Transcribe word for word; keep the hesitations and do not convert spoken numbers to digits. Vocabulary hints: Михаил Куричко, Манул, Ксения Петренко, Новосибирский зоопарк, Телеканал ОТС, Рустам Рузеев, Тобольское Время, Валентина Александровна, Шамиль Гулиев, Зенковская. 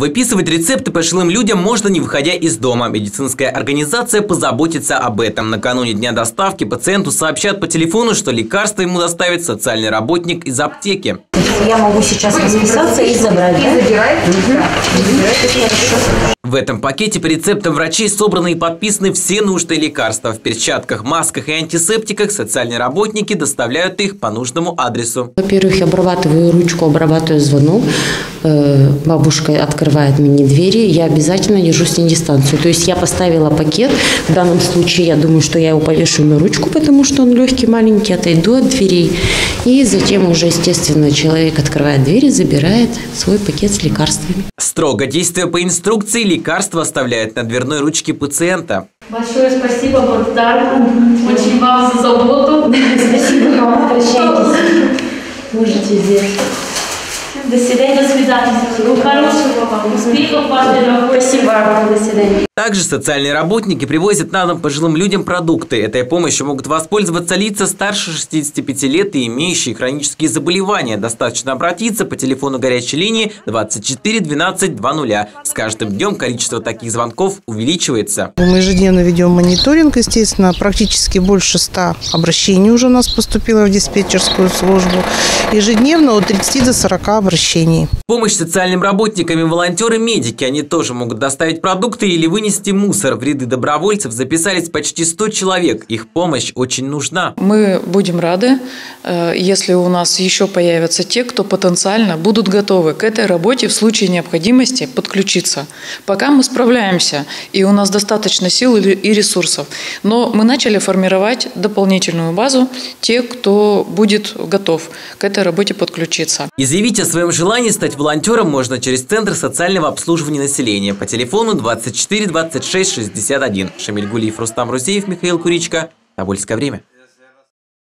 Выписывать рецепты пожилым людям можно, не выходя из дома. Медицинская организация позаботится об этом. Накануне дня доставки пациенту сообщат по телефону, что лекарство ему доставит социальный работник из аптеки. Я могу сейчас расписаться и забрать. И забирать. В этом пакете по рецептам врачей собраны и подписаны все нужные лекарства. В перчатках, масках и антисептиках социальные работники доставляют их по нужному адресу. Во-первых, я обрабатываю ручку, обрабатываю звонок. Бабушка открывает мне двери, я обязательно держу с ней дистанцию. То есть я поставила пакет, в данном случае я думаю, что я его повешу на ручку, потому что он легкий, маленький, отойду от дверей. И затем уже, естественно, человек открывает дверь и забирает свой пакет с лекарствами. Строго действуя по инструкции, лекарства оставляют на дверной ручке пациента. Большое спасибо, благодарна. Очень вам за заботу. Спасибо вам, обращайтесь. Можете здесь. До свидания, до свидания. Ну, хорошего вам. Успехов вам, дорогой. Спасибо вам. До свидания. Также социальные работники привозят на дом пожилым людям продукты. Этой помощью могут воспользоваться лица старше шестидесяти пяти лет и имеющие хронические заболевания. Достаточно обратиться по телефону горячей линии двадцать четыре двенадцать ноль ноль. С каждым днем количество таких звонков увеличивается. Мы ежедневно ведем мониторинг, естественно. Практически больше ста обращений уже у нас поступило в диспетчерскую службу. Ежедневно от тридцати до сорока обращений. Помощь социальным работникам, волонтеры-медики. Они тоже могут доставить продукты или вынести мусор. В ряды добровольцев записались почти сто человек. Их помощь очень нужна. Мы будем рады, если у нас еще появятся те, кто потенциально будут готовы к этой работе в случае необходимости подключиться. Пока мы справляемся, и у нас достаточно сил и ресурсов. Но мы начали формировать дополнительную базу тех, кто будет готов к этой работе подключиться. И заявить о своем желании стать волонтером можно через Центр социального обслуживания населения по телефону двадцать четыре двадцать шесть шестьдесят один. Шамиль Гулиев, Рустам Рузеев, Михаил Куричко. Тобольское время.